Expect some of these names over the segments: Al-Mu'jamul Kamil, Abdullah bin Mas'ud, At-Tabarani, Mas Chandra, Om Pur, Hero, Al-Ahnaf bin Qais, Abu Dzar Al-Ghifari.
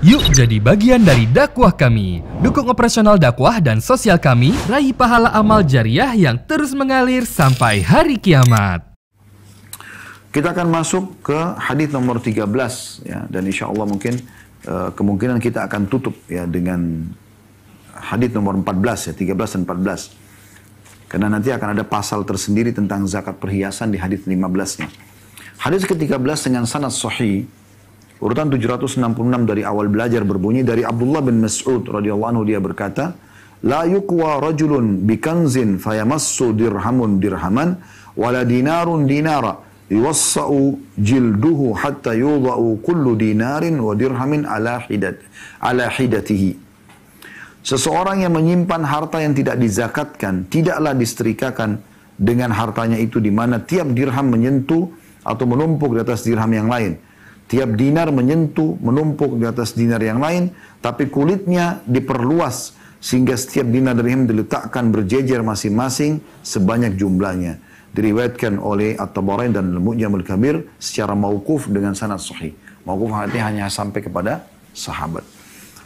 Yuk jadi bagian dari dakwah kami. Dukung operasional dakwah dan sosial kami, raih pahala amal jariah yang terus mengalir sampai hari kiamat. Kita akan masuk ke hadis nomor 13 ya, dan insya Allah mungkin kemungkinan kita akan tutup ya dengan hadis nomor 14 ya, 13 dan 14. Karena nanti akan ada pasal tersendiri tentang zakat perhiasan di hadis 15-nya. Hadis ke-13 dengan sanad sahih. Urutan 766 dari awal belajar berbunyi dari Abdullah bin Mas'ud radhiyallahu anhu, dia berkata, "La yuqwa rajulun bi kanzin fayamassu dirhamun dirhaman wala dinarun dinara yuwassa'u jilduhu hatta yudha'u kullu dinarin wa dirhamin ala hidatihi." Seseorang yang menyimpan harta yang tidak dizakatkan tidaklah disetrikakan dengan hartanya itu di mana tiap dirham menyentuh atau menumpuk di atas dirham yang lain. Tiap dinar menyentuh, menumpuk di atas dinar yang lain, tapi kulitnya diperluas sehingga setiap dinar dirham diletakkan berjejer masing-masing sebanyak jumlahnya. Diriwayatkan oleh At-Tabarani dan Al-Mu'jamul Kamil secara mauquf dengan sanad sahih. Mauquf artinya hanya sampai kepada sahabat.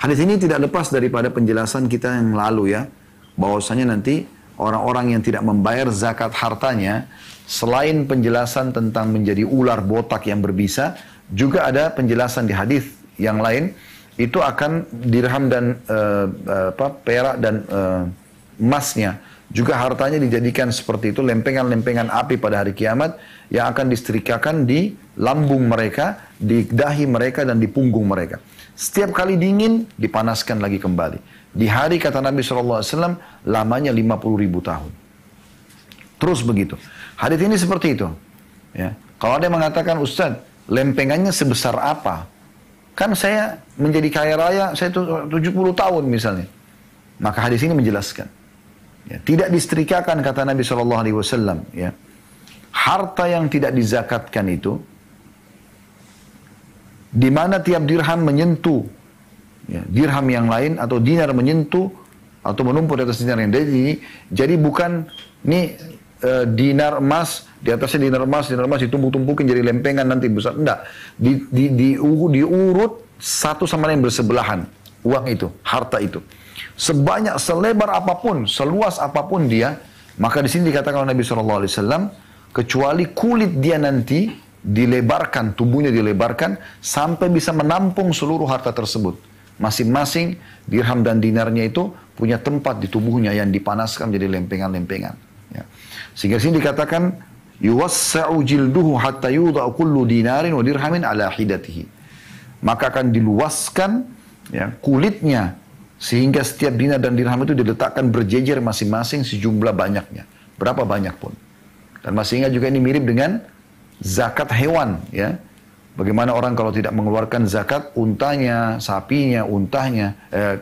Hadis ini tidak lepas daripada penjelasan kita yang lalu ya, bahwasanya nanti orang-orang yang tidak membayar zakat hartanya, selain penjelasan tentang menjadi ular botak yang berbisa, juga ada penjelasan di hadis yang lain, itu akan dirham dan perak dan emasnya. Juga hartanya dijadikan seperti itu, lempengan-lempengan api pada hari kiamat yang akan disetrikakan di lambung mereka, di dahi mereka, dan di punggung mereka. Setiap kali dingin, dipanaskan lagi kembali. Di hari, kata Nabi SAW, lamanya 50.000 tahun. Terus begitu. Hadis ini seperti itu. Ya. Kalau ada yang mengatakan, "Ustadz, lempengannya sebesar apa? Kan saya menjadi kaya raya, saya 70 tahun misalnya." Maka hadis ini menjelaskan. Ya. Tidak disetrikakan, kata Nabi SAW. Ya. Harta yang tidak dizakatkan itu, di mana tiap dirham menyentuh, ya, dirham yang lain atau dinar menyentuh atau menumpuk di atas dinar yang lain. Jadi bukan ini dinar emas, di atasnya dinar emas ditumpuk-tumpukin jadi lempengan nanti besar. Enggak, diurut satu sama lain bersebelahan uang itu, harta itu. Sebanyak, selebar apapun, seluas apapun dia, maka di sini dikatakan oleh Nabi SAW, kecuali kulit dia nanti dilebarkan, tubuhnya dilebarkan sampai bisa menampung seluruh harta tersebut. Masing-masing dirham dan dinarnya itu punya tempat di tubuhnya yang dipanaskan jadi lempengan-lempengan. Ya. Sehingga sini dikatakan, yuwassa'u jilduhu hatta yudha'u kullu dinarin wa dirhamin ala hidatihi. Maka akan diluaskan ya, kulitnya sehingga setiap dinar dan dirham itu diletakkan berjejer masing-masing sejumlah banyaknya. Berapa banyak pun. Dan masih ingat juga ini mirip dengan zakat hewan ya. Bagaimana orang kalau tidak mengeluarkan zakat untanya, sapinya,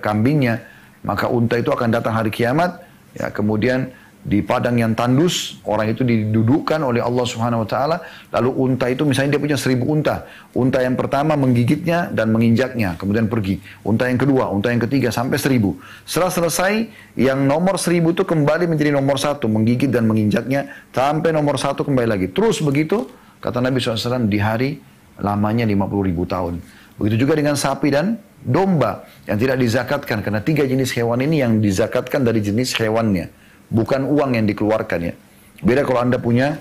kambingnya, maka unta itu akan datang hari kiamat. Ya, kemudian di padang yang tandus, orang itu didudukkan oleh Allah Subhanahu Wa Taala. Lalu unta itu misalnya dia punya 1000 unta. Unta yang pertama menggigitnya dan menginjaknya, kemudian pergi. Unta yang kedua, unta yang ketiga sampai 1000. Setelah selesai, yang nomor 1000 itu kembali menjadi nomor 1, menggigit dan menginjaknya sampai nomor 1 kembali lagi. Terus begitu, kata Nabi SAW, di hari lamanya 50.000 tahun. Begitu juga dengan sapi dan domba yang tidak dizakatkan. Karena 3 jenis hewan ini yang dizakatkan dari jenis hewannya. Bukan uang yang dikeluarkan ya. Beda kalau Anda punya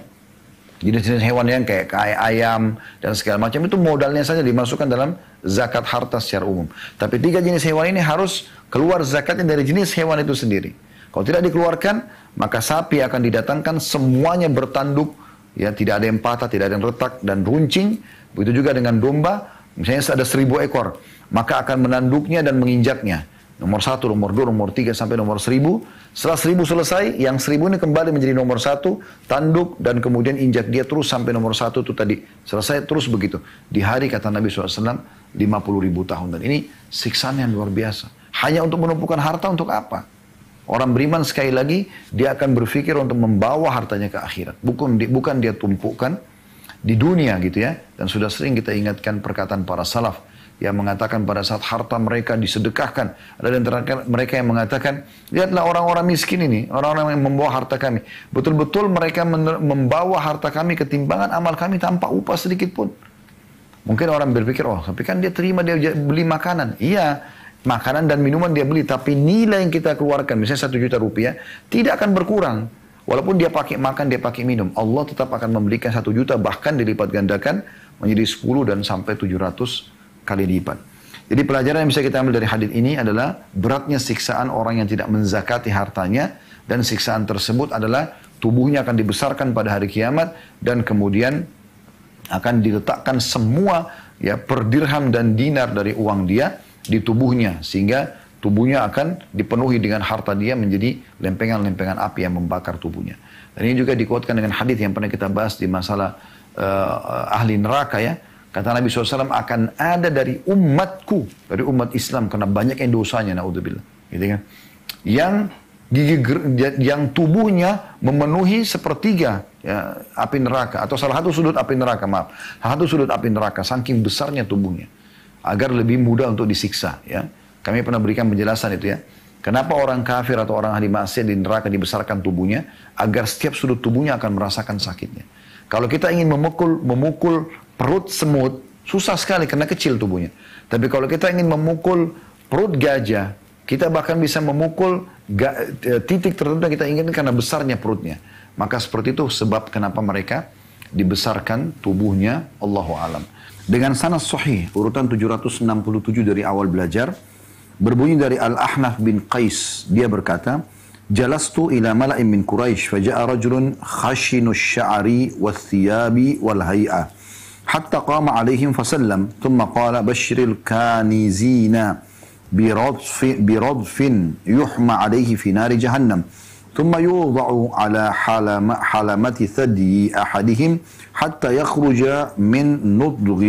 jenis-jenis hewan yang kayak ayam dan segala macam. Itu modalnya saja dimasukkan dalam zakat harta secara umum. Tapi 3 jenis hewan ini harus keluar zakatnya dari jenis hewan itu sendiri. Kalau tidak dikeluarkan, maka sapi akan didatangkan semuanya bertanduk. Ya, tidak ada yang patah, tidak ada yang retak dan runcing. Begitu juga dengan domba, misalnya ada 1000 ekor, maka akan menanduknya dan menginjaknya. Nomor 1, nomor 2, nomor 3 sampai nomor 1000. Setelah 1000 selesai, yang 1000 ini kembali menjadi nomor 1, tanduk dan kemudian injak dia terus sampai nomor 1 itu tadi. Selesai terus begitu. Di hari, kata Nabi SAW, 50.000 tahun. Dan ini siksaan yang luar biasa. Hanya untuk menumpukan harta untuk apa? Orang beriman sekali lagi, dia akan berpikir untuk membawa hartanya ke akhirat. Bukan dia tumpukan di dunia gitu ya. Dan sudah sering kita ingatkan perkataan para salaf yang mengatakan pada saat harta mereka disedekahkan, ada di antara mereka yang mengatakan, "Lihatlah orang-orang miskin ini, orang-orang yang membawa harta kami. Betul-betul mereka membawa harta kami ketimbangan amal kami tanpa upah sedikit pun." Mungkin orang berpikir, oh tapi kan dia terima, dia beli makanan. Iya, makanan dan minuman dia beli, tapi nilai yang kita keluarkan, misalnya 1 juta rupiah, tidak akan berkurang. Walaupun dia pakai makan, dia pakai minum, Allah tetap akan memberikan 1 juta, bahkan dilipat gandakan menjadi 10 dan sampai 700 kali lipat. Jadi pelajaran yang bisa kita ambil dari hadis ini adalah beratnya siksaan orang yang tidak menzakati hartanya, dan siksaan tersebut adalah tubuhnya akan dibesarkan pada hari kiamat, dan kemudian akan diletakkan semua ya per dirham dan dinar dari uang dia di tubuhnya, sehingga tubuhnya akan dipenuhi dengan harta dia menjadi lempengan-lempengan api yang membakar tubuhnya. Dan ini juga dikuatkan dengan hadis yang pernah kita bahas di masalah ahli neraka ya. Kata Nabi SAW, akan ada dari umatku, dari umat Islam, karena banyak yang dosanya, naudzubillah, gitu kan? Yang tubuhnya memenuhi sepertiga ya, api neraka, atau salah satu sudut api neraka, maaf, salah satu sudut api neraka, saking besarnya tubuhnya, agar lebih mudah untuk disiksa. Ya, kami pernah berikan penjelasan itu ya. Kenapa orang kafir atau orang ahli maksiat di neraka dibesarkan tubuhnya, agar setiap sudut tubuhnya akan merasakan sakitnya. Kalau kita ingin memukul perut semut, susah sekali karena kecil tubuhnya. Tapi kalau kita ingin memukul perut gajah, kita bahkan bisa memukul titik tertentu yang kita inginkan karena besarnya perutnya. Maka seperti itu sebab kenapa mereka dibesarkan tubuhnya, Allahu alam. Dengan sanad sahih urutan 767 dari awal belajar, berbunyi dari Al-Ahnaf bin Qais, dia berkata, "Jalastu ila mala'in min Quraisy, faja'a rajulun khashinu sya'ari wath-thiyabi wal hay'a, hatta qama 'alaihim fasallam, thumma qala bashiril kanizina." بردف يحمى عليه في نار جهنم ثم يوضع على حلمة ثدي أحدهم حتى يخرج من نضغ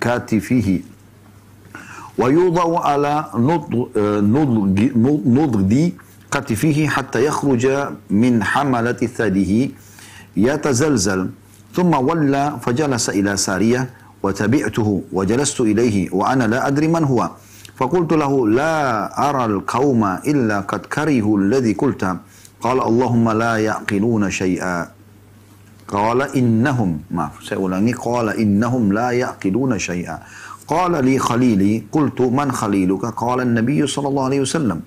كتفه ويوضع على نضغ كتفه حتى يخرج من حملة ثديه يتزلزل ثم ولى فجلس إلى سارية وتبعته وجلست إليه وأنا لا أدري من هو فقلت له لا أرى القوم إلا قد كرهوا الذي قلت قال اللهم لا يعقلون شيئا قال إنهم ما سأولاني قال إنهم لا يعقلون شيئا قال لي خليلي قلت من خليلك قال النبي صلى الله عليه وسلم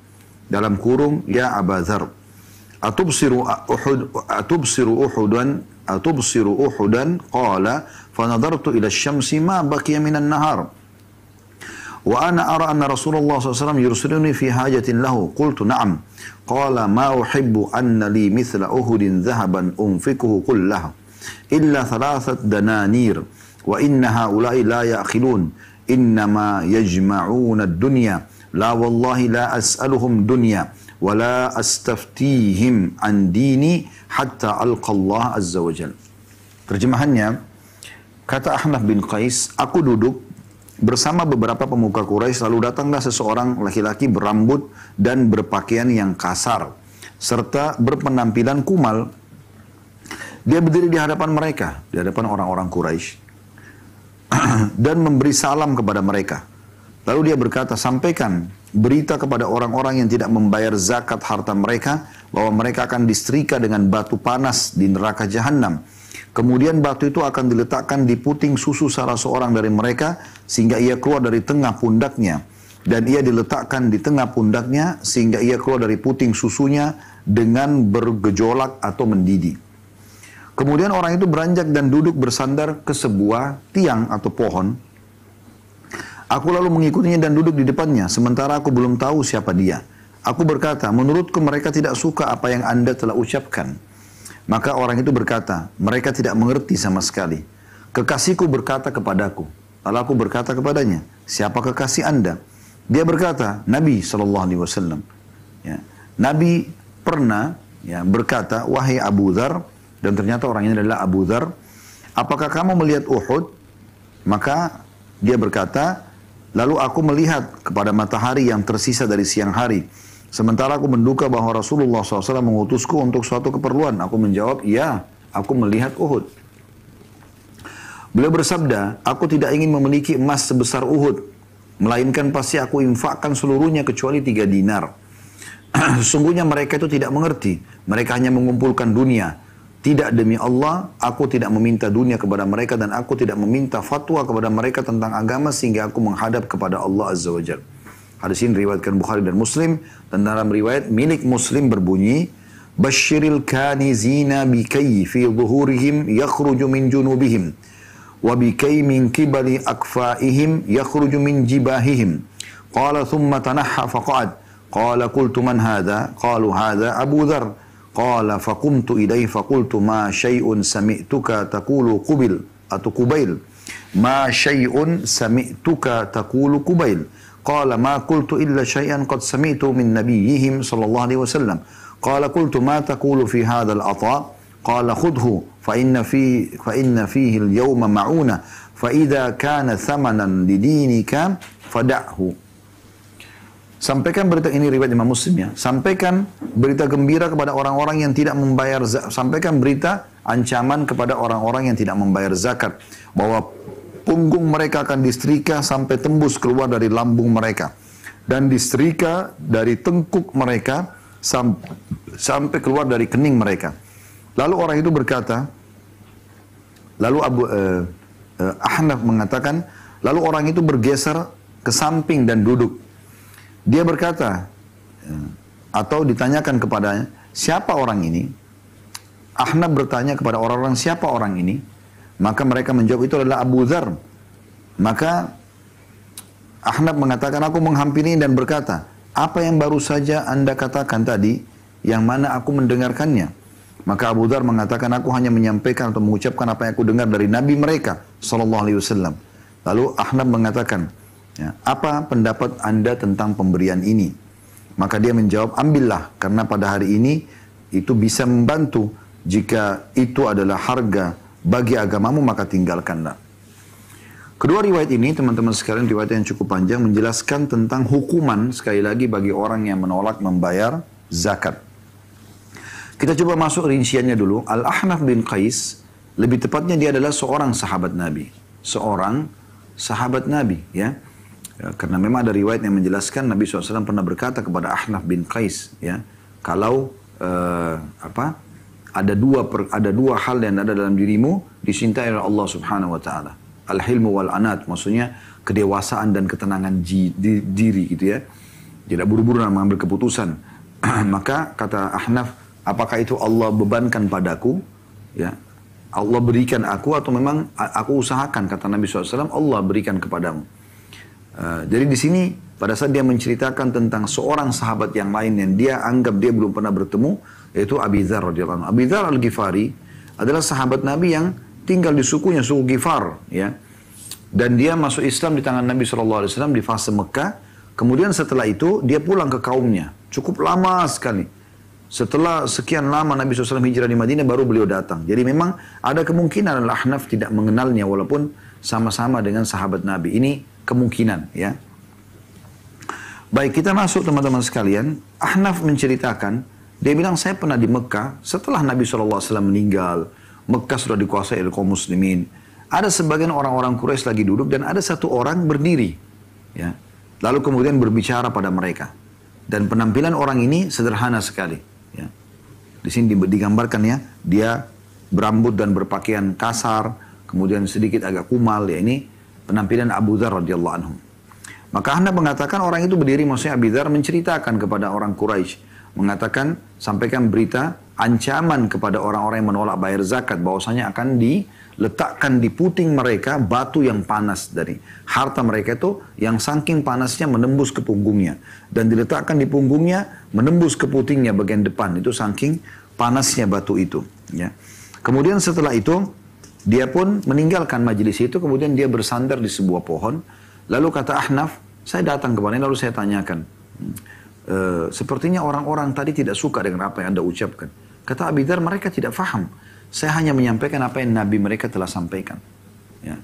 dalam kurung يا أبا ذر أتبصر أحدا قال فنظرت إلى الشمس ما بقي من النهار وأنا أرى أن رسول الله صلى الله عليه وسلم يرسلني في حاجة له قلت نعم قال ما أحب أن لي مثل أحد ذهبا أنفقه كله إلا 3 دنانير وإن هؤلاء لا يأخلون إنما يجمعون الدنيا لا والله لا أسألهم دنيا ولا أستفتيهم عن ديني حتى ألقى الله عز وجل. Terjemahannya, kata Ahnaf bin Qais, aku duduk bersama beberapa pemuka Quraisy, lalu datanglah seseorang laki-laki berambut dan berpakaian yang kasar, serta berpenampilan kumal. Dia berdiri di hadapan mereka, di hadapan orang-orang Quraisy, dan memberi salam kepada mereka. Lalu dia berkata, sampaikan berita kepada orang-orang yang tidak membayar zakat harta mereka, bahwa mereka akan disetrika dengan batu panas di neraka jahanam. Kemudian batu itu akan diletakkan di puting susu salah seorang dari mereka, sehingga ia keluar dari tengah pundaknya. Dan ia diletakkan di tengah pundaknya, sehingga ia keluar dari puting susunya dengan bergejolak atau mendidih. Kemudian orang itu beranjak dan duduk bersandar ke sebuah tiang atau pohon. Aku lalu mengikutinya dan duduk di depannya, sementara aku belum tahu siapa dia. Aku berkata, menurutku mereka tidak suka apa yang Anda telah ucapkan. Maka orang itu berkata, mereka tidak mengerti sama sekali. Kekasihku berkata kepadaku. Lalu aku berkata kepadanya, siapa kekasih Anda? Dia berkata, Nabi SAW. Ya. Nabi pernah ya, berkata, wahai Abu Dzar, dan ternyata orangnya adalah Abu Dzar, apakah kamu melihat Uhud? Maka dia berkata, lalu aku melihat kepada matahari yang tersisa dari siang hari. Sementara aku menduga bahwa Rasulullah SAW mengutusku untuk suatu keperluan. Aku menjawab, ya, aku melihat Uhud. Beliau bersabda, aku tidak ingin memiliki emas sebesar Uhud, melainkan pasti aku infakkan seluruhnya kecuali 3 dinar. Sesungguhnya mereka itu tidak mengerti. Mereka hanya mengumpulkan dunia. Tidak, demi Allah, aku tidak meminta dunia kepada mereka dan aku tidak meminta fatwa kepada mereka tentang agama sehingga aku menghadap kepada Allah Azza wa Jalla. Hadis ini riwayatkan Bukhari dan Muslim, dan dalam riwayat milik Muslim berbunyi, Bashiril kanizina bikai fi zuhurihim yakhruju min junubihim, wa bikai min kibali akfaihim yakhruju min jibahihim. Qala thumma tanahha faqa'ad, qala kultu man hadha, qalu hadha Abu Dzar. Qala faqumtu ilaihi faqultu ma syai'un sami'tuka taqulu qubil atau qubail. Ma syai'un sami'tuka taqulu qubail. Qala ma qultu illa syai'an qad sami'tu min nabiyyihim sallallahu alaihi wasallam. Qala qultu ma taqulu fi hadzal ata'. Qala khudhu fa inna fihi al-yawma ma'una fa idza kana thamanan lidinika fada'hu. Sampaikan berita ini, riwayat Imam Muslim ya. Sampaikan berita gembira kepada orang-orang yang tidak membayar zakat. Sampaikan berita ancaman kepada orang-orang yang tidak membayar zakat. Bahwa punggung mereka akan disetrika sampai tembus keluar dari lambung mereka. Dan disetrika dari tengkuk mereka sampai keluar dari kening mereka. Lalu orang itu berkata, lalu Abu Ahnaf mengatakan, lalu orang itu bergeser ke samping dan duduk. Dia berkata, atau ditanyakan kepadanya, siapa orang ini? Ahnaf bertanya kepada orang-orang, siapa orang ini? Maka mereka menjawab, itu adalah Abu Dzar. Maka Ahnaf mengatakan, aku menghampiri dan berkata, apa yang baru saja Anda katakan tadi, yang mana aku mendengarkannya? Maka Abu Dzar mengatakan, aku hanya menyampaikan atau mengucapkan apa yang aku dengar dari Nabi mereka, Sallallahu Alaihi Wasallam. Lalu Ahnaf mengatakan, ya, apa pendapat Anda tentang pemberian ini? Maka dia menjawab, ambillah, karena pada hari ini itu bisa membantu. Jika itu adalah harga bagi agamamu, maka tinggalkanlah. Kedua riwayat ini, teman-teman sekalian, riwayat yang cukup panjang menjelaskan tentang hukuman, sekali lagi, bagi orang yang menolak membayar zakat. Kita coba masuk rinciannya dulu. Al-Ahnaf bin Qais, lebih tepatnya dia adalah seorang sahabat Nabi. Seorang sahabat Nabi, ya. Ya, karena memang ada riwayat yang menjelaskan Nabi SAW pernah berkata kepada Ahnaf bin Qais, ya, kalau ada dua hal yang ada dalam dirimu dicintai oleh Allah Subhanahu Wa Taala, al-hilmu wal anat, maksudnya kedewasaan dan ketenangan diri, gitu ya, tidak buru-buru mengambil keputusan. Maka kata Ahnaf, apakah itu Allah bebankan padaku, ya? Allah berikan aku atau memang aku usahakan? Kata Nabi SAW, Allah berikan kepadamu. Jadi di sini pada saat dia menceritakan tentang seorang sahabat yang lain yang dia anggap dia belum pernah bertemu, yaitu Abu Dzar radhiyallahu anhu. Abu Dzar Al-Ghifari adalah sahabat Nabi yang tinggal di sukunya, suku Ghifar, ya. Dan dia masuk Islam di tangan Nabi SAW di fase Mekah. Kemudian setelah itu dia pulang ke kaumnya. Cukup lama sekali. Setelah sekian lama Nabi SAW hijrah di Madinah, baru beliau datang. Jadi memang ada kemungkinan Al-Ahnaf tidak mengenalnya walaupun sama-sama dengan sahabat Nabi. Ini kemungkinan, ya. Baik, kita masuk teman-teman sekalian. Ahnaf menceritakan, dia bilang, saya pernah di Mekah setelah Nabi SAW meninggal. Mekah sudah dikuasai oleh kaum muslimin. Ada sebagian orang-orang Quraisy lagi duduk dan ada satu orang berdiri, ya. Lalu kemudian berbicara pada mereka. Dan penampilan orang ini sederhana sekali, ya. Di sini digambarkan, ya, dia berambut dan berpakaian kasar, kemudian sedikit agak kumal, ya, ini penampilan Abu Dzar radhiyallahu anhu. Maka Ahnaf mengatakan orang itu berdiri, maksudnya Abu Dzar menceritakan kepada orang Quraisy, mengatakan, sampaikan berita ancaman kepada orang-orang yang menolak bayar zakat, bahwasanya akan diletakkan di puting mereka batu yang panas dari harta mereka itu, yang saking panasnya menembus ke punggungnya, dan diletakkan di punggungnya menembus ke putingnya bagian depan, itu saking panasnya batu itu, ya. Kemudian setelah itu dia pun meninggalkan majelis itu, kemudian dia bersandar di sebuah pohon. Lalu kata Ahnaf, saya datang kepadanya, lalu saya tanyakan, sepertinya orang-orang tadi tidak suka dengan apa yang Anda ucapkan. Kata Abu Dzar, mereka tidak faham. Saya hanya menyampaikan apa yang Nabi mereka telah sampaikan. Ya.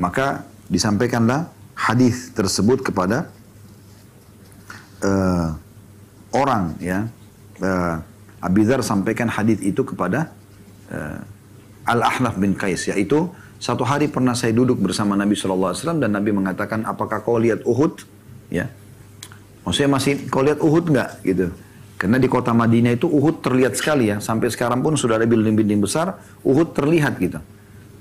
Maka disampaikanlah hadis tersebut kepada orang, ya. Abu Dzar sampaikan hadis itu kepada Al-Ahnaf bin Qais, yaitu satu hari pernah saya duduk bersama Nabi SAW dan Nabi mengatakan, apakah kau lihat Uhud? Ya, maksudnya masih, kau lihat Uhud nggak? Gitu. Karena di kota Madinah itu Uhud terlihat sekali ya. Sampai sekarang pun sudah ada building-building besar, Uhud terlihat gitu.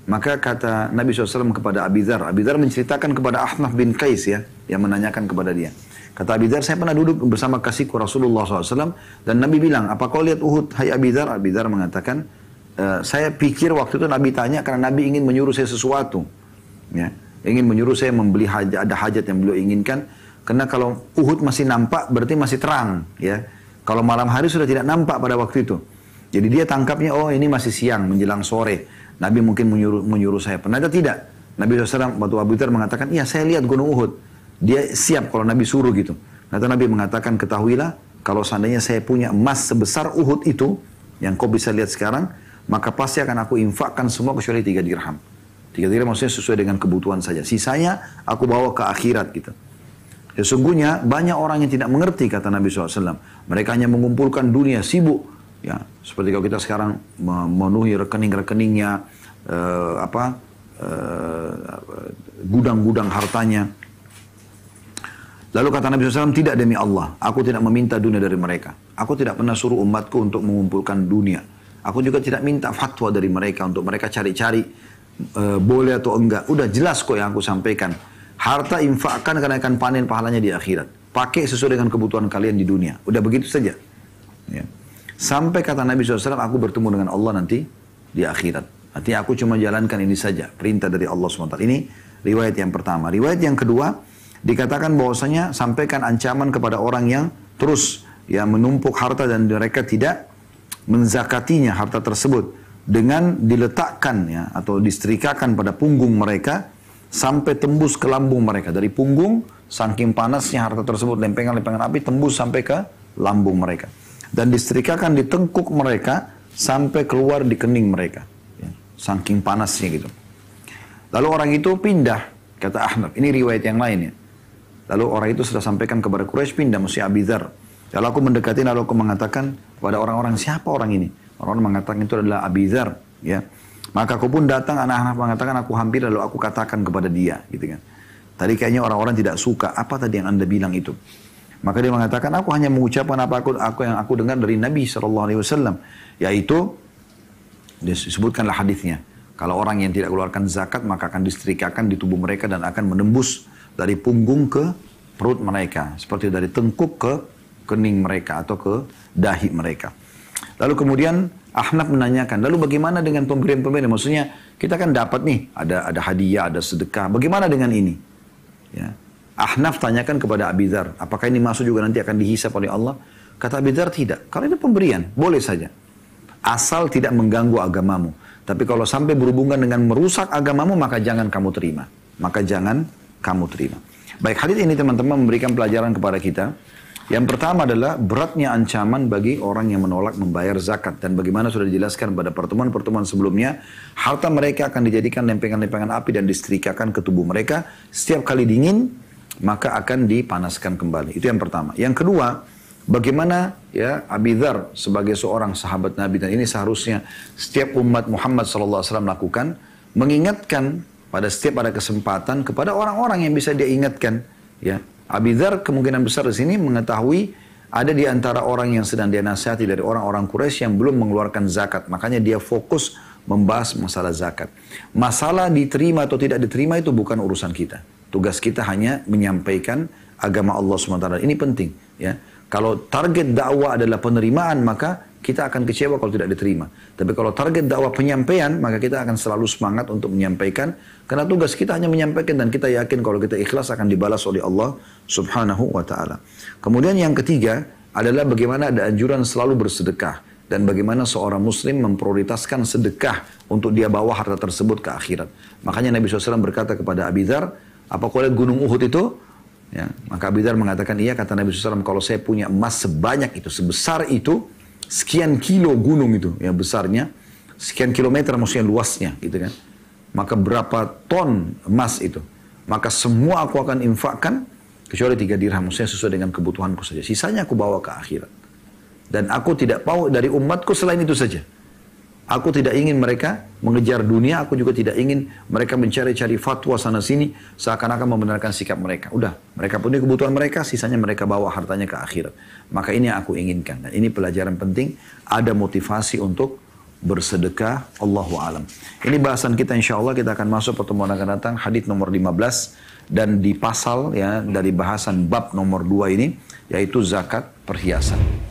Maka kata Nabi SAW kepada Abu Dzar. Abu Dzar menceritakan kepada Ahnaf bin Qais ya, yang menanyakan kepada dia. Kata Abu Dzar, saya pernah duduk bersama kasihku Rasulullah SAW. Dan Nabi bilang, apa kau lihat Uhud? Hai Abu Dzar. Abu Dzar mengatakan, saya pikir waktu itu Nabi tanya karena Nabi ingin menyuruh saya sesuatu. Ya, ingin menyuruh saya membeli hajat, ada hajat yang beliau inginkan. Karena kalau Uhud masih nampak berarti masih terang ya. Kalau malam hari sudah tidak nampak pada waktu itu. Jadi dia tangkapnya, oh ini masih siang, menjelang sore. Nabi mungkin menyuruh saya. Pernah atau tidak? Nabi SAW, waktu Abu Dzar mengatakan, iya saya lihat Gunung Uhud. Dia siap kalau Nabi suruh gitu. Kata Nabi mengatakan, ketahuilah, kalau seandainya saya punya emas sebesar Uhud itu, yang kau bisa lihat sekarang, maka pasti akan aku infakkan semua kecuali 3 dirham. 3 dirham maksudnya sesuai dengan kebutuhan saja. Sisanya aku bawa ke akhirat gitu. Sesungguhnya banyak orang yang tidak mengerti kata Nabi SAW. Mereka hanya mengumpulkan dunia, sibuk. Ya, seperti kalau kita sekarang memenuhi rekening-rekeningnya, gudang-gudang hartanya. Lalu kata Nabi SAW, tidak demi Allah, aku tidak meminta dunia dari mereka. Aku tidak pernah suruh umatku untuk mengumpulkan dunia. Aku juga tidak minta fatwa dari mereka untuk mereka cari-cari boleh atau enggak. Udah jelas kok yang aku sampaikan. Harta infakkan karena akan panen pahalanya di akhirat. Pakai sesuai dengan kebutuhan kalian di dunia. Udah begitu saja. Ya. Sampai kata Nabi SAW, aku bertemu dengan Allah nanti di akhirat. Artinya aku cuma jalankan ini saja. Perintah dari Allah SWT. Ini riwayat yang pertama. Riwayat yang kedua, dikatakan bahwasanya sampaikan ancaman kepada orang yang terus ya, menumpuk harta dan mereka tidak menzakatinya harta tersebut. Dengan diletakkan ya, atau distrikakan pada punggung mereka, sampai tembus ke lambung mereka. Dari punggung, saking panasnya harta tersebut, lempengan-lempengan api tembus sampai ke lambung mereka. Dan distrikakan di tengkuk mereka sampai keluar di kening mereka. Ya, saking panasnya gitu. Lalu orang itu pindah, kata Ahnaf. Ini riwayat yang lain ya. Lalu orang itu sudah sampaikan kepada Quraisy, pindah, mesti Abu Dzar. Lalu aku mendekati, lalu aku mengatakan kepada orang-orang, siapa orang ini? Orang-orang mengatakan itu adalah Abu Dzar. Ya. Maka aku pun datang, anak-anak mengatakan aku hampir, lalu aku katakan kepada dia, gitu kan. Tadi kayaknya orang-orang tidak suka, apa tadi yang Anda bilang itu? Maka dia mengatakan, aku hanya mengucapkan apa yang aku dengar dari Nabi SAW, yaitu, disebutkanlah hadisnya. Kalau orang yang tidak keluarkan zakat, maka akan distrikakan di tubuh mereka dan akan menembus dari punggung ke perut mereka. Seperti dari tengkuk ke kening mereka atau ke dahi mereka. Lalu kemudian Ahnaf menanyakan, lalu bagaimana dengan pemberian-pemberian? Maksudnya kita kan dapat nih, ada hadiah, ada sedekah. Bagaimana dengan ini? Ya. Ahnaf tanyakan kepada Abu Dzar, apakah ini masuk juga nanti akan dihisap oleh Allah? Kata Abu Dzar, tidak. Kalau ini pemberian, boleh saja. Asal tidak mengganggu agamamu. Tapi kalau sampai berhubungan dengan merusak agamamu, maka jangan kamu terima. Maka jangan kamu terima. Baik, hadis ini teman-teman memberikan pelajaran kepada kita. Yang pertama adalah beratnya ancaman bagi orang yang menolak membayar zakat. Dan bagaimana sudah dijelaskan pada pertemuan-pertemuan sebelumnya, harta mereka akan dijadikan lempengan-lempengan api dan distrikakan ke tubuh mereka. Setiap kali dingin, maka akan dipanaskan kembali. Itu yang pertama. Yang kedua, bagaimana ya Abu Dzar sebagai seorang sahabat Nabi, dan ini seharusnya setiap umat Muhammad SAW lakukan, mengingatkan pada kesempatan kepada orang-orang yang bisa dia ingatkan. Ya. Abu Dzar kemungkinan besar di sini mengetahui ada di antara orang yang sedang dia nasihati dari orang-orang Quraisy yang belum mengeluarkan zakat. Makanya dia fokus membahas masalah zakat. Masalah diterima atau tidak diterima itu bukan urusan kita. Tugas kita hanya menyampaikan agama Allah SWT. Ini penting. Ya. Kalau target dakwah adalah penerimaan, maka kita akan kecewa kalau tidak diterima. Tapi kalau target dakwah penyampaian, maka kita akan selalu semangat untuk menyampaikan. Karena tugas kita hanya menyampaikan dan kita yakin kalau kita ikhlas akan dibalas oleh Allah Subhanahu wa ta'ala. Kemudian yang ketiga adalah bagaimana ada anjuran selalu bersedekah. Dan bagaimana seorang muslim memprioritaskan sedekah untuk dia bawa harta tersebut ke akhirat. Makanya Nabi SAW berkata kepada Abu Dzar, apa kau lihat Gunung Uhud itu? Ya, maka Abu Dzar mengatakan, iya kata Nabi SAW, kalau saya punya emas sebanyak itu, sebesar itu, sekian kilo gunung itu, ya besarnya, sekian kilometer maksudnya luasnya, gitu kan. Maka berapa ton emas itu, maka semua aku akan infakkan, kecuali 3 dirham, maksudnya sesuai dengan kebutuhanku saja. Sisanya aku bawa ke akhirat. Dan aku tidak mau dari umatku selain itu saja. Aku tidak ingin mereka mengejar dunia, aku juga tidak ingin mereka mencari-cari fatwa sana-sini, seakan-akan membenarkan sikap mereka. Udah, mereka punya kebutuhan mereka, sisanya mereka bawa hartanya ke akhirat. Maka ini yang aku inginkan. Dan ini pelajaran penting, ada motivasi untuk bersedekah, Allahu alam. Ini bahasan kita insya Allah, kita akan masuk pertemuan akan datang, hadits nomor 15, dan di pasal ya dari bahasan bab nomor 2 ini, yaitu zakat perhiasan.